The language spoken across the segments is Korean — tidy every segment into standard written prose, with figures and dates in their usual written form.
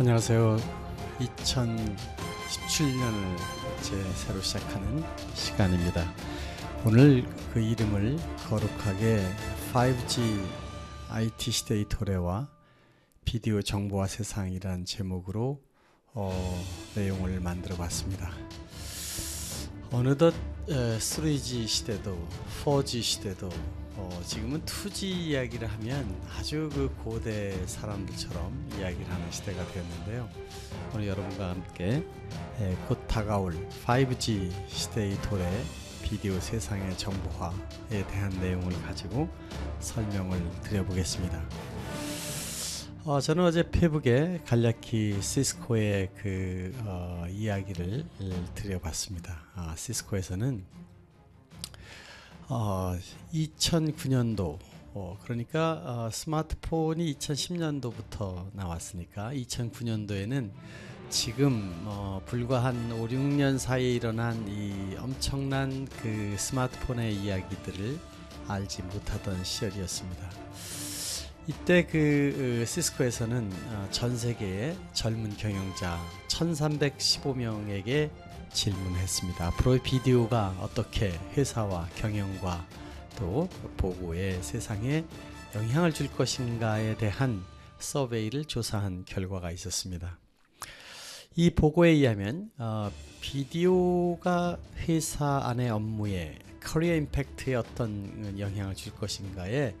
안녕하세요. 2017년을 새로 시작하는 시간입니다. 오늘 그 이름을 거룩하게 5G IT 시대의 도래와 비디오 정보화 세상이라는 제목으로 내용을 만들어 봤습니다. 어느덧 3G 시대도 4G 시대도 지금은 2G 이야기를 하면 아주 그 고대 사람들처럼 이야기를 하는 시대가 되었는데요. 오늘 여러분과 함께 곧 다가올 5G 시대의 도래 비디오 세상의 정보화에 대한 내용을 가지고 설명을 드려보겠습니다. 저는 어제 페북에 간략히 시스코의 그 이야기를 드려봤습니다. 시스코에서는 2009년도 그러니까 스마트폰이 2010년도부터 나왔으니까 2009년도에는 지금 불과 한 5, 6년 사이에 일어난 이 엄청난 그 스마트폰의 이야기들을 알지 못하던 시절이었습니다. 이때 그 시스코에서는 전 세계의 젊은 경영자 1315명에게 질문했습니다. 앞으로의 비디오가 어떻게 회사와 경영과 또 보고의 세상에 영향을 줄 것인가에 대한 서베이를 조사한 결과가 있었습니다. 이 보고에 의하면 비디오가 회사 안의 업무에 커리어 임팩트에 어떤 영향을 줄 것인가에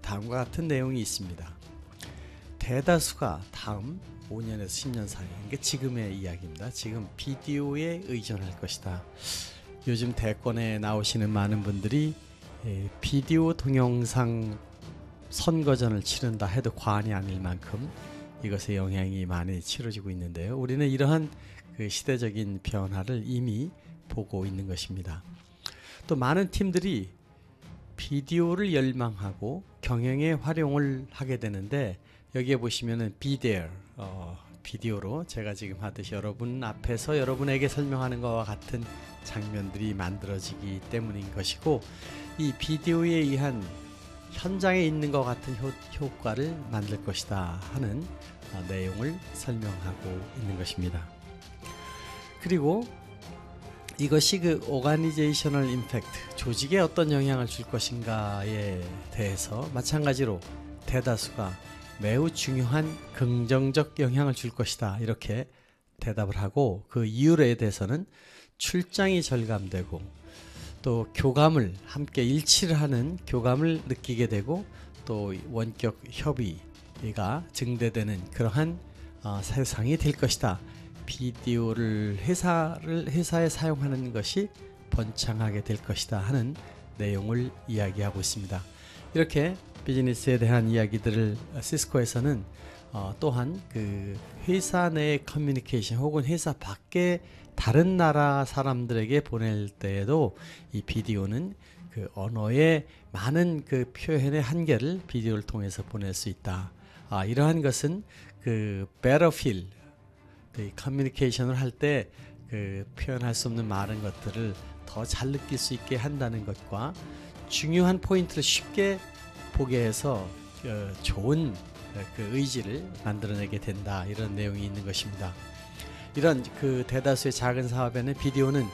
다음과 같은 내용이 있습니다. 대다수가 다음 5년에서 10년 사이, 그러니까 지금의 이야기입니다. 지금 비디오에 의존할 것이다. 요즘 대권에 나오시는 많은 분들이 비디오 동영상 선거전을 치른다 해도 과언이 아닐 만큼 이것의 영향이 많이 치러지고 있는데요. 우리는 이러한 그 시대적인 변화를 이미 보고 있는 것입니다. 또 많은 팀들이 비디오를 열망하고 경영에 활용을 하게 되는데, 여기에 보시면은 Be There, 비디오로 제가 지금 하듯이 여러분 앞에서 여러분에게 설명하는 것과 같은 장면들이 만들어지기 때문인 것이고, 이 비디오에 의한 현장에 있는 것 같은 효과를 만들 것이다 하는 내용을 설명하고 있는 것입니다. 그리고 이것이 그 Organizational Impact, 조직에 어떤 영향을 줄 것인가에 대해서 마찬가지로 대다수가 매우 중요한 긍정적 영향을 줄 것이다 이렇게 대답을 하고, 그 이유에 대해서는 출장이 절감되고 또 교감을 함께 일치를 하는 교감을 느끼게 되고 또 원격 협의가 증대되는 그러한 세상이 될 것이다. 비디오를 회사에 사용하는 것이 번창하게 될 것이다 하는 내용을 이야기하고 있습니다. 이렇게 비즈니스에 대한 이야기들을 시스코에서는 또한 그 회사 내의 커뮤니케이션 혹은 회사 밖에 다른 나라 사람들에게 보낼 때에도 이 비디오는 그 언어의 많은 그 표현의 한계를 비디오를 통해서 보낼 수 있다. 이러한 것은 그 better feel, 그 커뮤니케이션을 할 때 그 표현할 수 없는 많은 것들을 더 잘 느낄 수 있게 한다는 것과 중요한 포인트를 쉽게 보게 해서 좋은 그 의지를 만들어내게 된다, 이런 내용이 있는 것입니다. 이런 그 대다수의 작은 사업에는 비디오는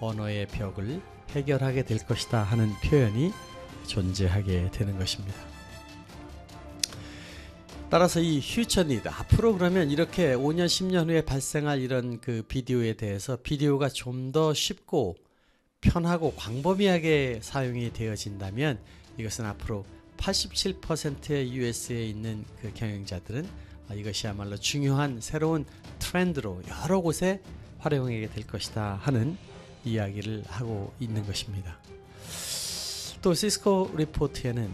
언어의 벽을 해결하게 될 것이다 하는 표현이 존재하게 되는 것입니다. 따라서 이 퓨처 니드, 앞으로 그러면 이렇게 5년 10년 후에 발생할 이런 그 비디오에 대해서 비디오가 좀 더 쉽고 편하고 광범위하게 사용이 되어진다면, 이것은 앞으로 87%의 US에 있는 그 경영자들은 이것이야말로 중요한 새로운 트렌드로 여러 곳에 활용하게 될 것이다 하는 이야기를 하고 있는 것입니다. 또 시스코 리포트에는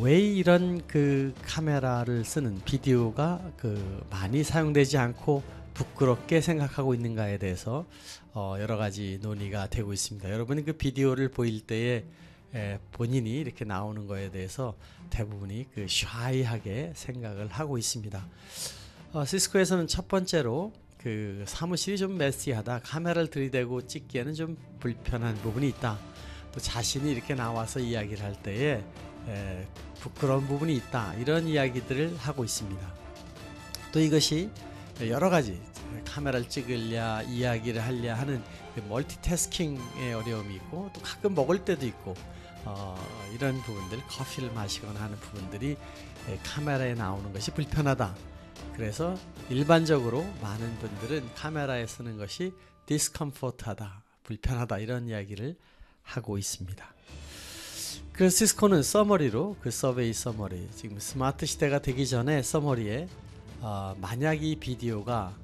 왜 이런 그 카메라를 쓰는 비디오가 그 많이 사용되지 않고 부끄럽게 생각하고 있는가에 대해서 여러 가지 논의가 되고 있습니다. 여러분이 그 비디오를 보일 때에 본인이 이렇게 나오는 거에 대해서 대부분이 그 샤이하게 생각을 하고 있습니다. 시스코에서는 첫 번째로 그 사무실이 좀 메시하다, 카메라를 들이대고 찍기에는 좀 불편한 부분이 있다, 또 자신이 이렇게 나와서 이야기를 할 때에 부끄러운 부분이 있다, 이런 이야기들을 하고 있습니다. 또 이것이 여러 가지 카메라를 찍으랴 이야기를 하랴 하는 멀티태스킹의 어려움이 있고 또 가끔 먹을 때도 있고 이런 부분들, 커피를 마시거나 하는 부분들이 카메라에 나오는 것이 불편하다. 그래서 일반적으로 많은 분들은 카메라에 쓰는 것이 디스컴포트하다, 불편하다 이런 이야기를 하고 있습니다. 그래서 시스코는 서머리로 그 서베이 서머리, 지금 스마트 시대가 되기 전에 서머리에 만약 이 비디오가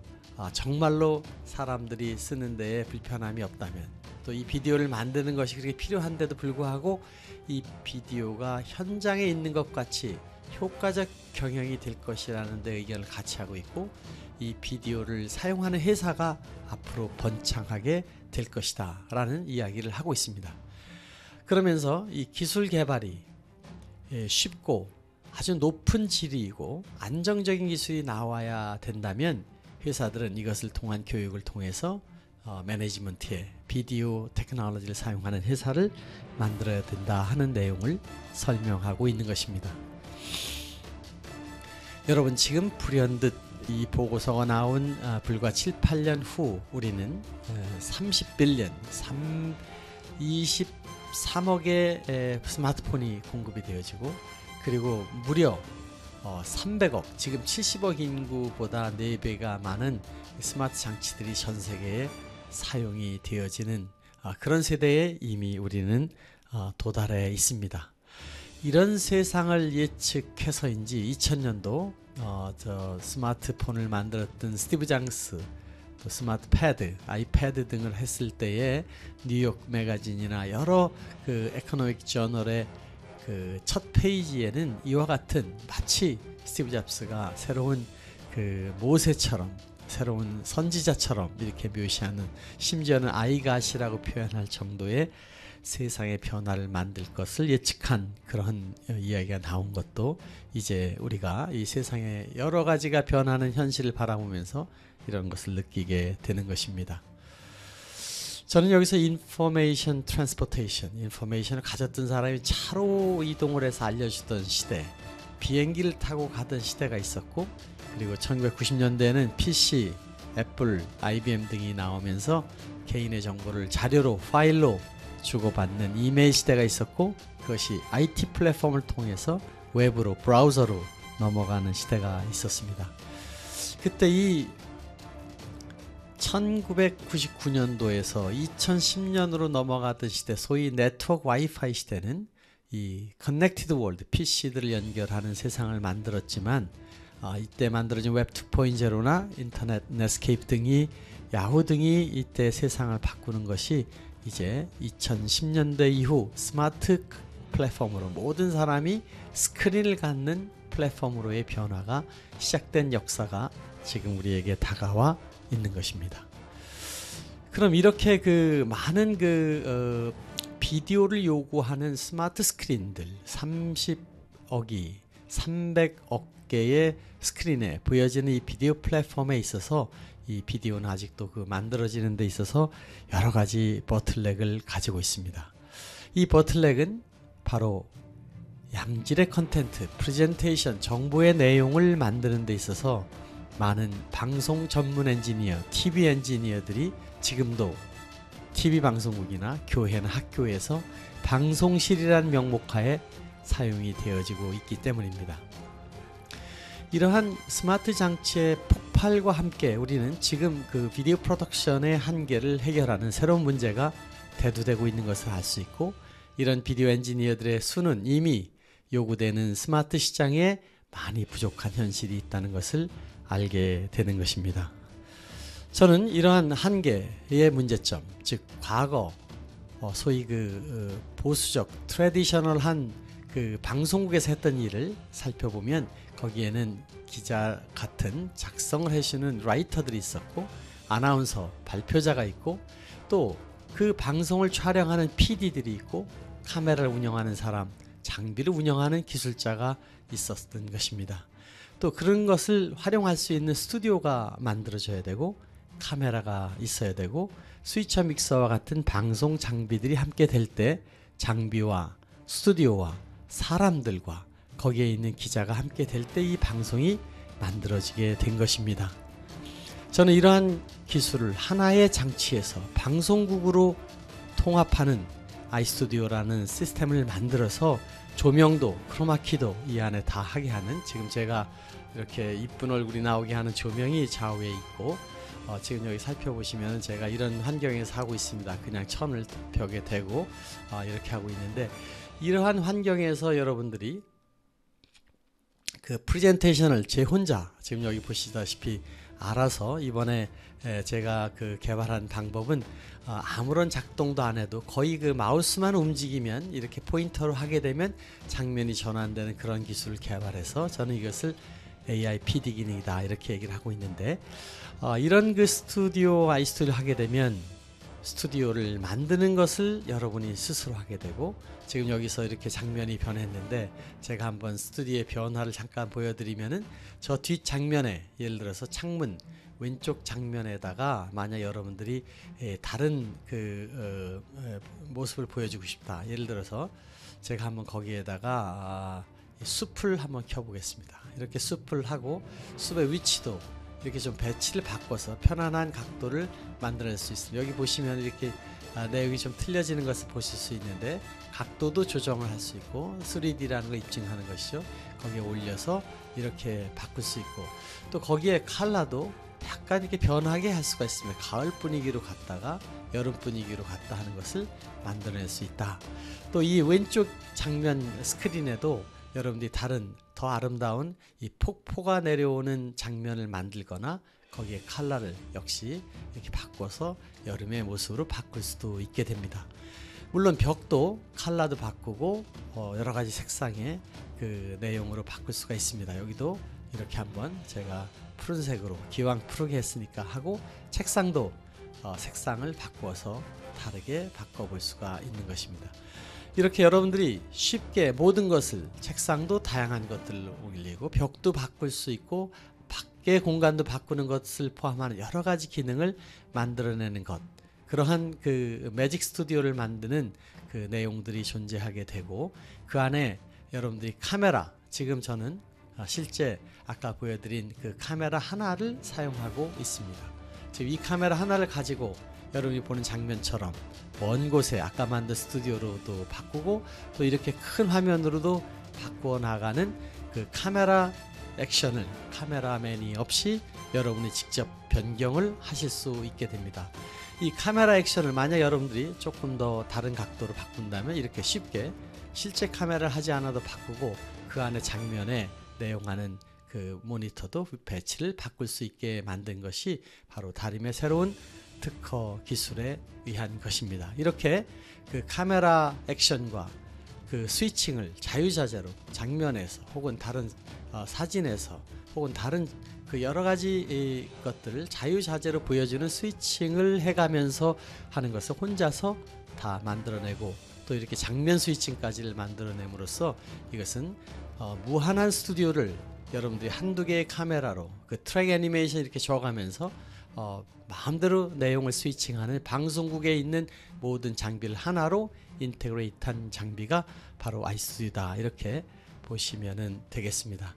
정말로 사람들이 쓰는 데에 불편함이 없다면, 또 이 비디오를 만드는 것이 그렇게 필요한데도 불구하고 이 비디오가 현장에 있는 것 같이 효과적 경영이 될 것이라는 데 의견을 같이 하고 있고, 이 비디오를 사용하는 회사가 앞으로 번창하게 될 것이다 라는 이야기를 하고 있습니다. 그러면서 이 기술 개발이 쉽고 아주 높은 질이고 안정적인 기술이 나와야 된다면, 회사들은 이것을 통한 교육을 통해서 매니지먼트에 비디오 테크놀로지를 사용하는 회사를 만들어야 된다 하는 내용을 설명하고 있는 것입니다. 여러분, 지금 불현듯 이 보고서가 나온 불과 7, 8년 후 우리는 30빌리언, 23억의 스마트폰이 공급이 되어지고, 그리고 무려 300억, 지금 70억 인구보다 4배가 많은 스마트 장치들이 전 세계에 사용이 되어지는 그런 세대에 이미 우리는 도달해 있습니다. 이런 세상을 예측해서인지 2000년도 저 스마트폰을 만들었던 스티브 잡스, 또 스마트 패드, 아이패드 등을 했을 때에 뉴욕 매거진이나 여러 그 에코노믹 저널의 그 첫 페이지에는 이와 같은, 마치 스티브 잡스가 새로운 그 모세처럼, 새로운 선지자처럼 이렇게 묘시하는, 심지어는 아이갓이라고 표현할 정도의 세상의 변화를 만들 것을 예측한 그런 이야기가 나온 것도, 이제 우리가 이 세상의 여러 가지가 변하는 현실을 바라보면서 이런 것을 느끼게 되는 것입니다. 저는 여기서 인포메이션 트랜스포테이션, 인포메이션을 가졌던 사람이 차로 이동을 해서 알려주던 시대, 비행기를 타고 가던 시대가 있었고, 그리고 1990년대에는 PC, 애플, IBM 등이 나오면서 개인의 정보를 자료로, 파일로 주고받는 이메일 시대가 있었고, 그것이 IT 플랫폼을 통해서 웹으로, 브라우저로 넘어가는 시대가 있었습니다. 그때 이 1999년도에서 2010년으로 넘어가던 시대, 소위 네트워크 와이파이 시대는 이 커넥티드 월드, PC들을 연결하는 세상을 만들었지만, 이때 만들어진 웹 2.0나 인터넷, 넷스케이프 등이, 야후 등이 이때 세상을 바꾸는 것이 이제 2010년대 이후 스마트 플랫폼으로 모든 사람이 스크린을 갖는 플랫폼으로의 변화가 시작된 역사가 지금 우리에게 다가와 있는 것입니다. 그럼 이렇게 그 많은 그 비디오를 요구하는 스마트 스크린들, 30억이 300억 개의 스크린에 보여지는 이 비디오 플랫폼에 있어서, 이 비디오는 아직도 그 만들어지는 데 있어서 여러 가지 버틀렉을 가지고 있습니다. 이 버틀렉은 바로 양질의 컨텐트, 프레젠테이션, 정보의 내용을 만드는 데 있어서 많은 방송 전문 엔지니어, TV 엔지니어들이 지금도 TV 방송국이나 교회나 학교에서 방송실이라는 명목하에 사용이 되어지고 있기 때문입니다. 이러한 스마트 장치의 폭발과 함께 우리는 지금 그 비디오 프로덕션의 한계를 해결하는 새로운 문제가 대두되고 있는 것을 알 수 있고, 이런 비디오 엔지니어들의 수는 이미 요구되는 스마트 시장에 많이 부족한 현실이 있다는 것을 알게 되는 것입니다. 저는 이러한 한계의 문제점, 즉 과거 소위 그 보수적, 트래디셔널한 그 방송국에서 했던 일을 살펴보면, 거기에는 기자 같은 작성을 해주는 라이터들이 있었고, 아나운서, 발표자가 있고, 또 그 방송을 촬영하는 PD들이 있고, 카메라를 운영하는 사람, 장비를 운영하는 기술자가 있었던 것입니다. 또 그런 것을 활용할 수 있는 스튜디오가 만들어져야 되고, 카메라가 있어야 되고, 스위처 믹서와 같은 방송 장비들이 함께 될 때 장비와 스튜디오와 사람들과 거기에 있는 기자가 함께 될 때 이 방송이 만들어지게 된 것입니다. 저는 이러한 기술을 하나의 장치에서 방송국으로 통합하는 아이스튜디오라는 시스템을 만들어서 조명도 크로마키도 이 안에 다 하게 하는, 지금 제가 이렇게 이쁜 얼굴이 나오게 하는 조명이 좌우에 있고, 지금 여기 살펴보시면 제가 이런 환경에서 하고 있습니다. 그냥 천을 벽에 대고 이렇게 하고 있는데, 이러한 환경에서 여러분들이 그 프레젠테이션을 제 혼자, 지금 여기 보시다시피 알아서, 이번에 제가 그 개발한 방법은 아무런 작동도 안 해도 거의 그 마우스만 움직이면 이렇게 포인터로 하게 되면 장면이 전환되는 그런 기술을 개발해서 저는 이것을 AI PD 기능이다 이렇게 얘기를 하고 있는데, 이런 그 스튜디오, 아이스튜디오를 하게 되면 스튜디오를 만드는 것을 여러분이 스스로 하게 되고, 지금 여기서 이렇게 장면이 변했는데 제가 한번 스튜디오의 변화를 잠깐 보여드리면은, 저 뒷장면에 예를 들어서 창문 왼쪽 장면에다가 만약 여러분들이 다른 그 모습을 보여주고 싶다, 예를 들어서 제가 한번 거기에다가 숲을 한번 켜보겠습니다. 이렇게 숲을 하고 숲의 위치도 이렇게 좀 배치를 바꿔서 편안한 각도를 만들어낼 수 있습니다. 여기 보시면 이렇게 내용이 좀 틀려지는 것을 보실 수 있는데, 각도도 조정을 할 수 있고 3D라는 걸 입증하는 것이죠. 거기에 올려서 이렇게 바꿀 수 있고, 또 거기에 컬러도 약간 이렇게 변하게 할 수가 있습니다. 가을 분위기로 갔다가 여름 분위기로 갔다 하는 것을 만들어낼 수 있다. 또 이 왼쪽 장면 스크린에도 여러분들이 다른 더 아름다운 이 폭포가 내려오는 장면을 만들거나 거기에 컬러를 역시 이렇게 바꿔서 여름의 모습으로 바꿀 수도 있게 됩니다. 물론 벽도 컬러도 바꾸고 여러 가지 색상의 그 내용으로 바꿀 수가 있습니다. 여기도 이렇게 한번 제가 푸른색으로 기왕 푸르게 했으니까 하고, 책상도 색상을 바꿔서 다르게 바꿔볼 수가 있는 것입니다. 이렇게 여러분들이 쉽게 모든 것을, 책상도 다양한 것들로 올리고 벽도 바꿀 수 있고 밖의 공간도 바꾸는 것을 포함하는 여러 가지 기능을 만들어내는 것, 그러한 그 매직 스튜디오를 만드는 그 내용들이 존재하게 되고, 그 안에 여러분들이 카메라, 지금 저는 실제 아까 보여드린 그 카메라 하나를 사용하고 있습니다. 지금 이 카메라 하나를 가지고 여러분이 보는 장면처럼 먼 곳에 아까 만든 스튜디오로도 바꾸고, 또 이렇게 큰 화면으로도 바꾸어 나가는 그 카메라 액션을 카메라맨이 없이 여러분이 직접 변경을 하실 수 있게 됩니다. 이 카메라 액션을 만약 여러분들이 조금 더 다른 각도로 바꾼다면 이렇게 쉽게 실제 카메라를 하지 않아도 바꾸고, 그 안에 장면에 내용하는 그 모니터도 배치를 바꿀 수 있게 만든 것이 바로 다림의 새로운 특허 기술에 의한 것입니다. 이렇게 그 카메라 액션과 그 스위칭을 자유자재로 장면에서 혹은 다른 사진에서 혹은 다른 그 여러 가지 것들을 자유자재로 보여주는 스위칭을 해가면서 하는 것을 혼자서 다 만들어내고, 또 이렇게 장면 스위칭까지를 만들어냄으로써 이것은 무한한 스튜디오를 여러분들이 한두 개의 카메라로 그 트랙 애니메이션 이렇게 줘가면서 마음대로 내용을 스위칭하는, 방송국에 있는 모든 장비를 하나로 인테그레이트한 장비가 바로 아이스튜디오다 이렇게 보시면 되겠습니다.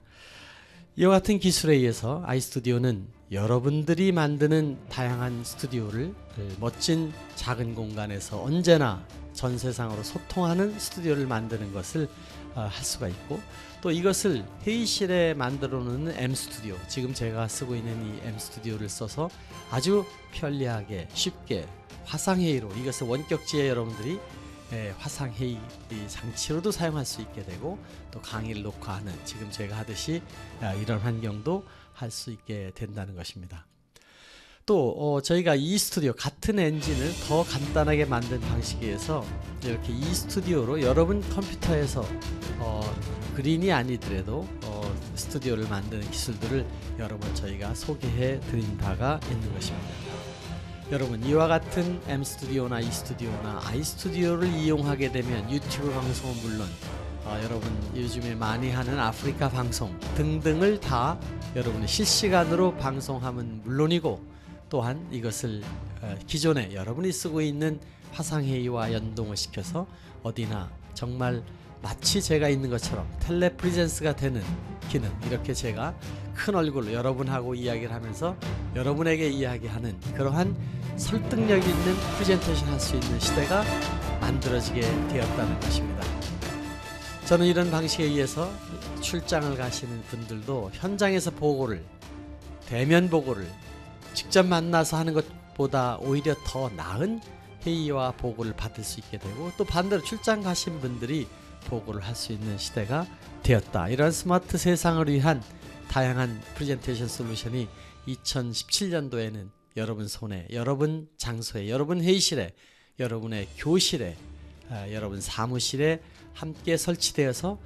이와 같은 기술에 의해서 아이스튜디오는 여러분들이 만드는 다양한 스튜디오를 멋진 작은 공간에서 언제나 전 세상으로 소통하는 스튜디오를 만드는 것을 할 수가 있고, 또 이것을 회의실에 만들어 놓는 mStudio, 지금 제가 쓰고 있는 이 mStudio를 써서 아주 편리하게 쉽게 화상회의로, 이것을 원격지에 여러분들이 화상회의 장치로도 사용할 수 있게 되고, 또 강의를 녹화하는 지금 제가 하듯이 이런 환경도 할 수 있게 된다는 것입니다. 또 저희가 e스튜디오 같은 엔진을 더 간단하게 만든 방식에 의해서 이렇게 e스튜디오로 여러분 컴퓨터에서 그린이 아니더라도 스튜디오를 만드는 기술들을 여러 번 저희가 소개해 드린 바가 있는 것입니다. 여러분, 이와 같은 m스튜디오나 e스튜디오나 아이스튜디오를 이용하게 되면 유튜브 방송은 물론 여러분 요즘에 많이 하는 아프리카 방송 등등을 다 여러분이 실시간으로 방송하면 물론이고, 또한 이것을 기존에 여러분이 쓰고 있는 화상회의와 연동을 시켜서 어디나 정말 마치 제가 있는 것처럼 텔레프리젠스가 되는 기능, 이렇게 제가 큰 얼굴로 여러분하고 이야기를 하면서 여러분에게 이야기하는 그러한 설득력 있는 프레젠테이션 할 수 있는 시대가 만들어지게 되었다는 것입니다. 저는 이런 방식에 의해서 출장을 가시는 분들도 현장에서 보고를, 대면 보고를 직접 만나서 하는 것보다 오히려 더 나은 회의와 보고를 받을 수 있게 되고, 또 반대로 출장 가신 분들이 보고를 할 수 있는 시대가 되었다. 이런 스마트 세상을 위한 다양한 프레젠테이션 솔루션이 2017년도에는 여러분 손에, 여러분 장소에, 여러분 회의실에, 여러분의 교실에, 여러분 사무실에 함께 설치되어서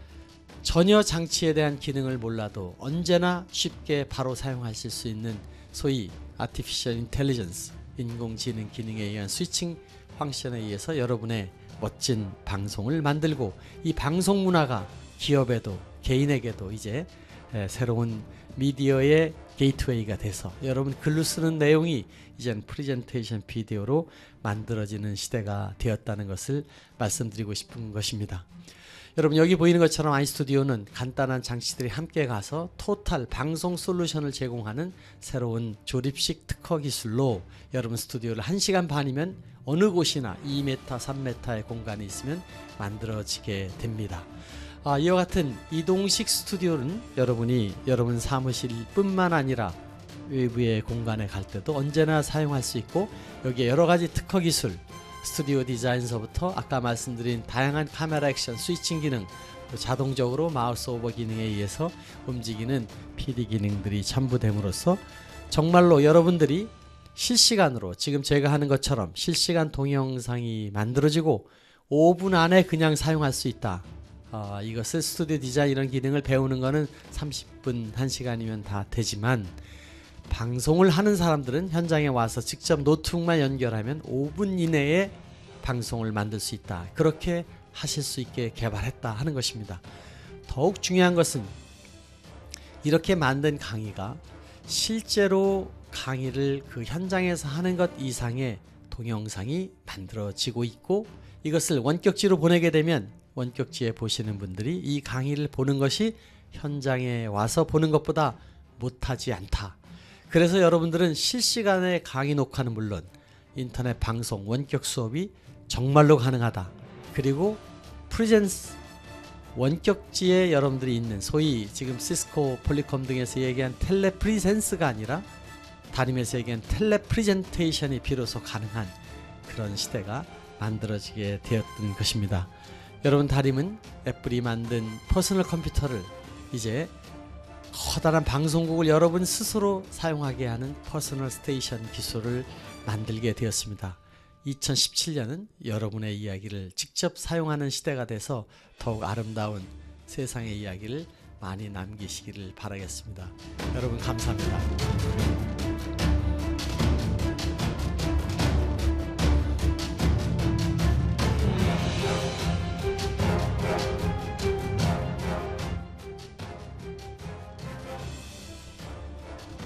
전혀 장치에 대한 기능을 몰라도 언제나 쉽게 바로 사용하실 수 있는 소위 Artificial Intelligence, 인공지능 기능에 의한 스위칭 펑션에 의해서 여러분의 멋진 방송을 만들고, 이 방송 문화가 기업에도 개인에게도 이제 새로운 미디어의 게이트웨이가 돼서 여러분 글로 쓰는 내용이 이젠 프레젠테이션 비디오로 만들어지는 시대가 되었다는 것을 말씀드리고 싶은 것입니다. 여러분, 여기 보이는 것처럼 아이스튜디오는 간단한 장치들이 함께 가서 토탈 방송 솔루션을 제공하는 새로운 조립식 특허 기술로, 여러분 스튜디오를 1시간 반이면 어느 곳이나 2m, 3m의 공간이 있으면 만들어지게 됩니다. 이와 같은 이동식 스튜디오는 여러분이 여러분 사무실뿐만 아니라 외부의 공간에 갈 때도 언제나 사용할 수 있고, 여기에 여러가지 특허 기술, 스튜디오 디자인서부터 아까 말씀드린 다양한 카메라 액션, 스위칭 기능, 자동적으로 마우스 오버 기능에 의해서 움직이는 PD 기능들이 첨부됨으로써 정말로 여러분들이 실시간으로 지금 제가 하는 것처럼 실시간 동영상이 만들어지고 5분 안에 그냥 사용할 수 있다. 이것을 스튜디오 디자인 이런 기능을 배우는 거는 30분, 1시간이면 다 되지만, 방송을 하는 사람들은 현장에 와서 직접 노트북만 연결하면 5분 이내에 방송을 만들 수 있다. 그렇게 하실 수 있게 개발했다 하는 것입니다. 더욱 중요한 것은 이렇게 만든 강의가 실제로 강의를 그 현장에서 하는 것 이상의 동영상이 만들어지고 있고, 이것을 원격지로 보내게 되면 원격지에 보시는 분들이 이 강의를 보는 것이 현장에 와서 보는 것보다 못하지 않다. 그래서 여러분들은 실시간에 강의 녹화는 물론 인터넷 방송 원격 수업이 정말로 가능하다. 그리고 프리젠스 원격지에 여러분들이 있는 소위 지금 시스코, 폴리컴 등에서 얘기한 텔레프리젠스가 아니라 다림에서 얘기한 텔레프리젠테이션이 비로소 가능한 그런 시대가 만들어지게 되었던 것입니다. 여러분, 다림은 애플이 만든 퍼스널 컴퓨터를 이제 커다란 방송국을 여러분 스스로 사용하게 하는 퍼스널 스테이션 기술을 만들게 되었습니다. 2017년은 여러분의 이야기를 직접 사용하는 시대가 돼서 더욱 아름다운 세상의 이야기를 많이 남기시기를 바라겠습니다. 여러분, 감사합니다.